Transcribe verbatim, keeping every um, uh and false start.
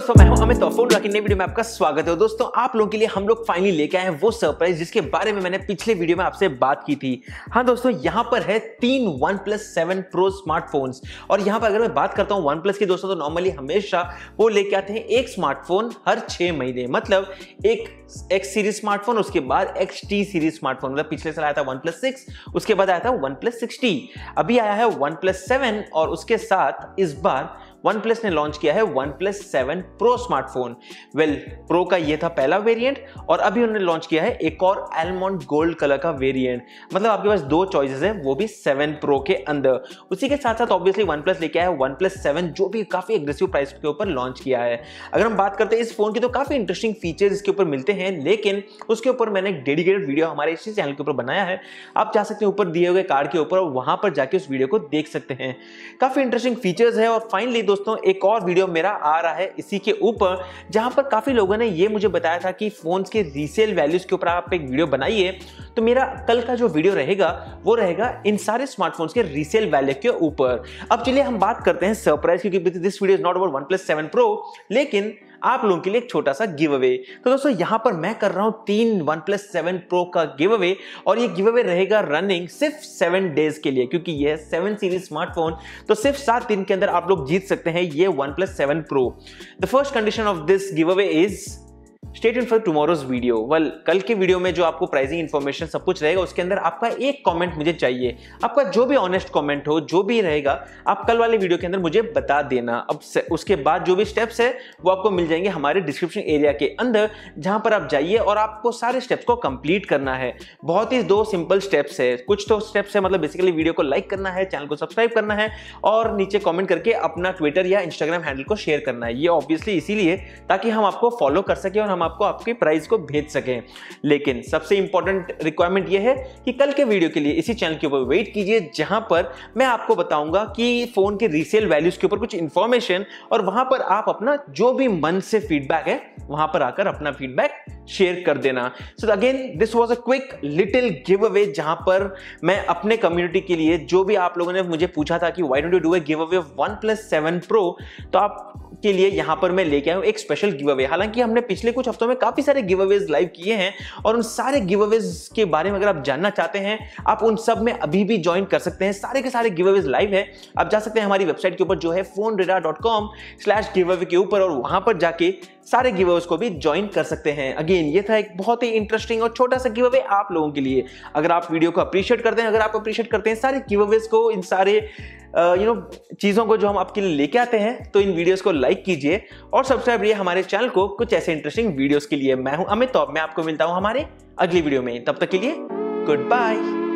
दोस्तों मैं हूं अमित तो फोन की नई वीडियो में आपका स्वागत है। दोस्तों आप लोगों के लिए हम लोग फाइनली लेके आए हैं वो सरप्राइज जिसके बारे में मैंने पिछले वीडियो में आपसे बात की थी। हाँ दोस्तों यहाँ पर है तीन OnePlus सेवन Pro स्मार्टफोन्स और यहाँ पर अगर मैं बात करता हूँ OnePlus की दोस्तों तो नॉर्मली हमेशा वो लेके आते हैं एक स्मार्टफोन हर छः महीने, मतलब एक एक्स सीरीज स्मार्टफोन, उसके बाद एक्स टी सीरीज स्मार्टफोन, मतलब पिछले साल आया था OnePlus सिक्स, उसके बाद आया था OnePlus सिक्स टी, अभी आया है OnePlus सेवन और उसके साथ इस बार OnePlus ने लॉन्च किया है OnePlus seven Pro smartphone. Well Pro का ये था पहला वेरिएंट और अभी उन्होंने लॉन्च किया है एक और एलमंड गोल्ड कलर का वेरिएंट, मतलब आपके पास दो चॉइसेस हैं वो भी सेवन Pro के अंदर। उसी के साथ साथ ऑब्वियसली OnePlus लेके आया है OnePlus सेवन जो भी काफी एग्रेसिव प्राइस के ऊपर लॉन्च किया है। अगर हम बात करते हैं इस फोन की तो काफी इंटरेस्टिंग फीचर्स इसके ऊपर मिलते हैं, लेकिन उसके ऊपर मैंने एक डेडिकेटेड वीडियो हमारे इसी चैनल के ऊपर बनाया है, आप जा सकते हैं ऊपर दिए हुए कार्ड के ऊपर और वहां पर जाके उस वीडियो को देख सकते हैं। काफी इंटरेस्टिंग फीचर्स है। और फाइनली दोस्तों एक और वीडियो मेरा आ रहा है इसी के ऊपर जहां पर काफी लोगों ने ये मुझे बताया था कि फोन्स के रीसेल वैल्यूज के ऊपर आप एक वीडियो बनाइए, तो मेरा कल का जो वीडियो रहेगा वो रहेगा इन सारे स्मार्टफोन्स के रीसेल वैल्यू के ऊपर। अब चलिए हम बात करते हैं सरप्राइज, क्योंकि this video is not about OnePlus seven Pro, लेकिन आप लोगों के लिए एक छोटा सा गिव अवे। तो दोस्तों यहाँ पर मैं कर रहा हूँ तीन OnePlus सेवन Pro का गिव अवे और ये गिव अवे रहेगा रनिंग सिर्फ सेवन डेज के लिए, क्योंकि ये सेवन सीरीज स्मार्टफोन, तो सिर्फ सात दिन के अंदर आप लोग जीत सकते हैं ये OnePlus seven Pro। The first condition of this giveaway is stay tuned for tomorrow's video. Well कल के वीडियो में जो आपको प्राइसिंग इन्फॉर्मेशन सब कुछ रहेगा उसके अंदर आपका एक कमेंट मुझे चाहिए, आपका जो भी ऑनेस्ट कमेंट हो जो भी रहेगा आप कल वाले वीडियो के अंदर मुझे बता देना। अब उसके बाद जो भी स्टेप्स है वो आपको मिल जाएंगे हमारे डिस्क्रिप्शन एरिया के अंदर, जहां पर आप जाइए और आपको सारे स्टेप्स को कंप्लीट करना है। बहुत ही दो सिंपल स्टेप्स है, कुछ तो स्टेप्स है मतलब बेसिकली वीडियो को लाइक करना है, चैनल को सब्सक्राइब करना है और नीचे कॉमेंट करके अपना ट्विटर या इंस्टाग्राम हैंडल को शेयर करना है। ये ऑब्वियसली इसीलिए ताकि हम आपको फॉलो कर सकें और हम आपको आपके प्राइस को भेज सकें। लेकिन सबसे इंपॉर्टेंट रिक्वायरमेंट यह है कि कल के वीडियो के लिए इसी चैनल के ऊपर वेट कीजिए, जहां पर मैं आपको बताऊंगा कि फोन के रीसेल वैल्यूज के ऊपर कुछ इंफॉर्मेशन, और वहां पर आप अपना जो भी मन से फीडबैक है वहां पर आकर अपना फीडबैक शेयर कर देना। So again this was a quick little giveaway जहां पर मैं अपने कम्युनिटी के लिए, जो भी आप लोगों ने मुझे पूछा था कि why don't you do a giveaway of OnePlus seven Pro, तो आपके लिए यहां पर मैं लेके आया हूं एक स्पेशल गिव अवे। हालांकि हमने पिछले कुछ हफ्तों में काफी सारे गिव अवेज लाइव किए हैं और उन सारे गिव अवेज के बारे में अगर आप जानना चाहते हैं आप उन सब में अभी भी ज्वाइन कर सकते हैं। सारे के सारे गिव अवेज लाइव है, आप जा सकते हैं हमारी वेबसाइट के ऊपर जो है phone radar dot com slash giveaway के ऊपर और वहां पर जाके सारे गिव अवेज को भी ज्वाइन कर सकते हैं। अगेन ये था एक बहुत ही इंटरेस्टिंग और छोटा सा गिव अवे आप लोगों के लिए। अगर आप वीडियो को अप्रिशिएट करते हैं, अगर आप अप्रिशिएट करते हैं सारे गिव अवेज को, इन सारे यू नो चीज़ों को जो हम आपके लिए लेके आते हैं, तो इन वीडियोस को लाइक कीजिए और सब्सक्राइब करिए हमारे चैनल को कुछ ऐसे इंटरेस्टिंग वीडियोस के लिए। मैं हूं अमित, तो मैं आपको मिलता हूं हमारे अगली वीडियो में। तब तक के लिए गुड बाय।